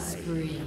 spring.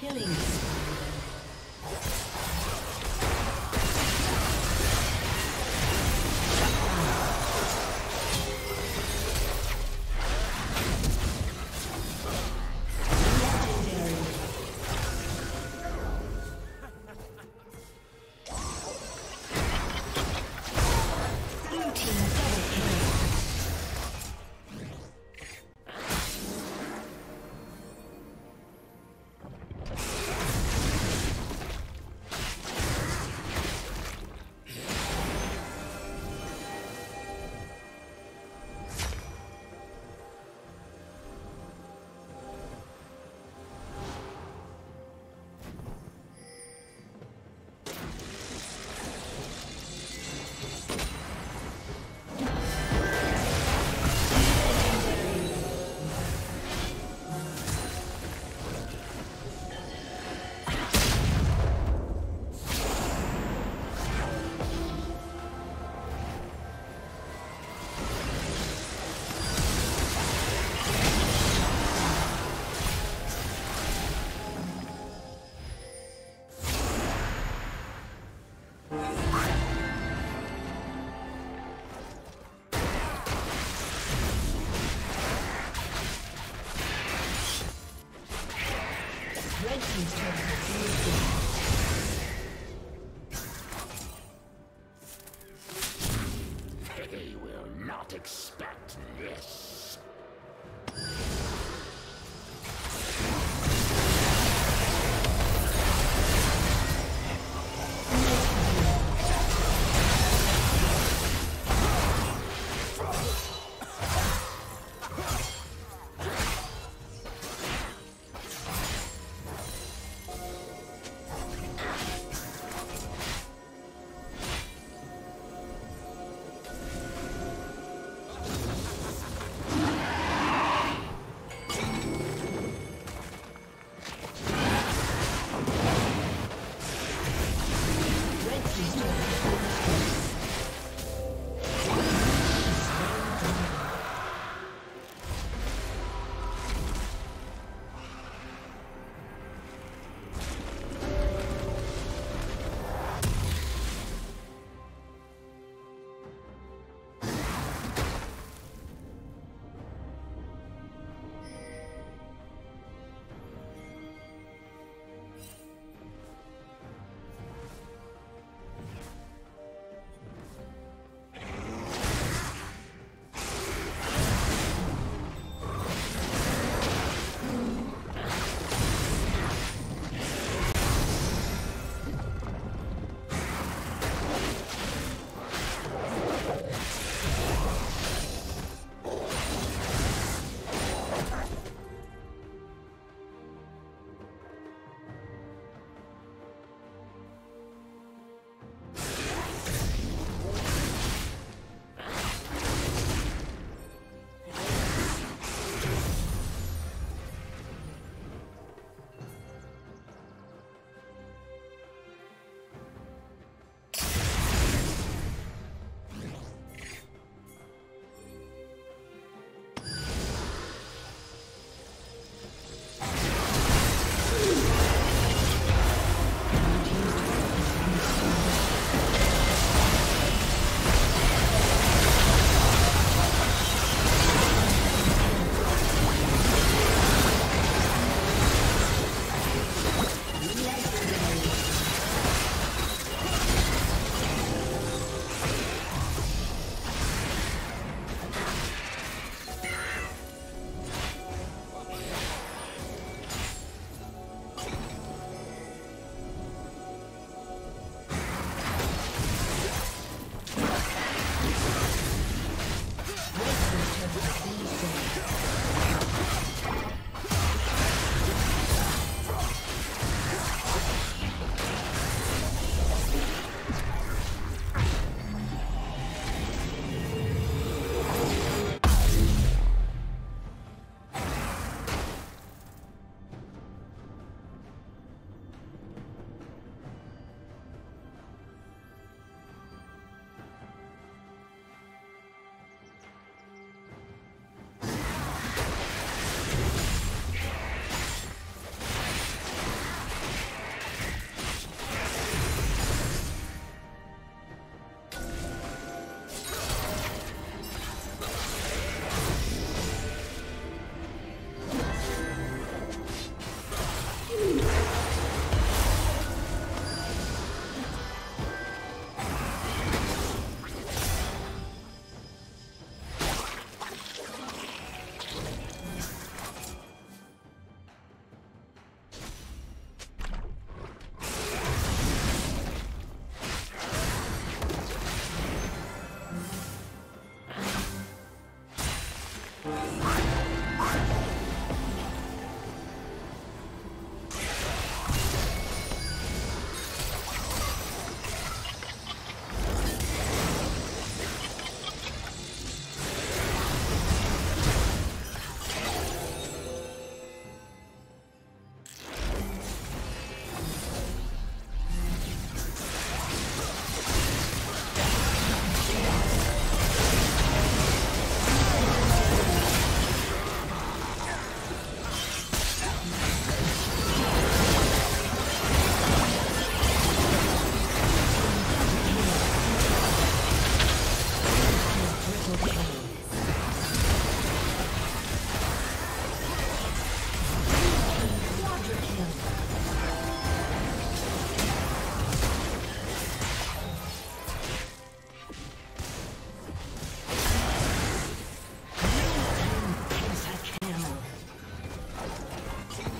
Killing.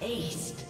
East.